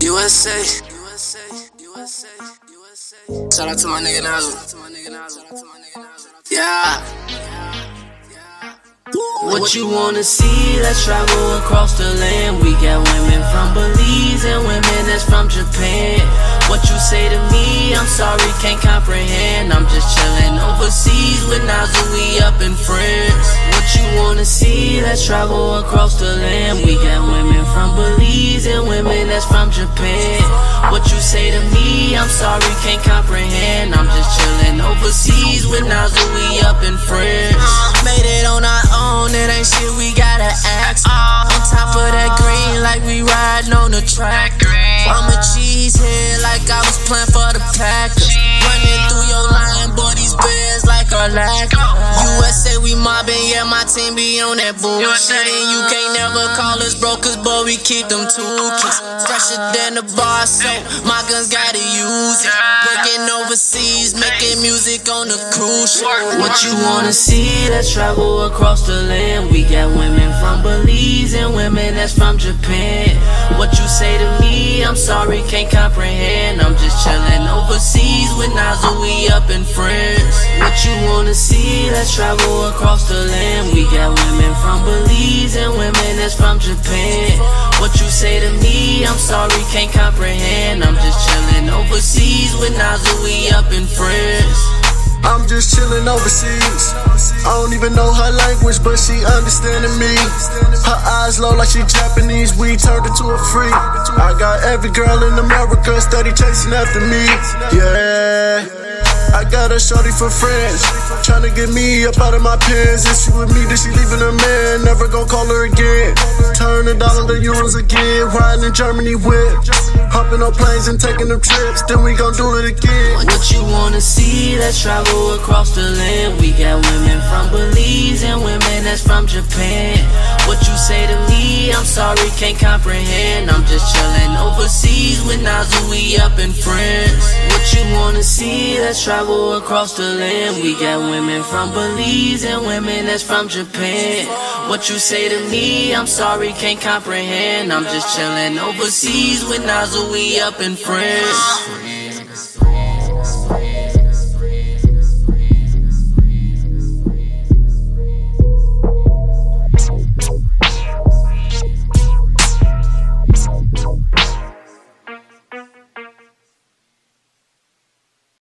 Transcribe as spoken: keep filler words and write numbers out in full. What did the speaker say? U S A. Shout out to my nigga Nozoo. Yeah. What you wanna see? Let's travel across the land. We got women from Belize and women that's from Japan. What you say to me? I'm sorry, can't comprehend. I'm just chilling overseas with Nozoo, we up in France. What you wanna see? Let's travel across the land. We got women from Belize and women that's from Japan. What you say to me? I'm sorry, can't comprehend. I'm just chilling overseas with Nozoo, we up in France. Made it on our own, it ain't shit we gotta ask. On top of that green, like we riding on the track. I'm a cheesehead, like I was playing for the Packers. Running through your line, boy, these bears like our lack. U S A, we mobbing, yeah, my team be on that bullshit. And you can't never call us brokers, but we keep them two-kids. Fresher than the bar, so my guns gotta use it. Working overseas, making music on the cruise ship. What you wanna see? Let's travel across the land. We got women from Belize and women that's from Japan. What you say to me? I'm sorry, can't comprehend. I'm just chilling overseas with Nozoo, we up in France. What you wanna see? Let's travel across the land. We got women from Belize and women that's from Japan. What you say to me? I'm sorry, can't comprehend. I'm just chilling overseas with Nozoo, we up in France. I'm just chillin' overseas. I don't even know her language, but she understanding me. Her eyes low like she Japanese, we turned into a freak. I got every girl in America steady chasing after me. Yeah, I got a shorty for friends, tryna get me up out of my pants. If she with me, then she leaving her man. Never gon' call her again. Turn a dollar to euros again. Riding in Germany with, hopping on planes and taking them trips. Then we gon' do it again. What you wanna see? Let's travel across the land. We got women from Belize and women that's from Japan. What you say to me? I'm sorry, can't comprehend. I'm just chilling overseas with Nozoo, we up in France. What you wanna see? Let's travel across the land. We got women from Belize and women that's from Japan. What you say to me? I'm sorry, can't comprehend. I'm just chilling overseas with Nozoo, we up in France.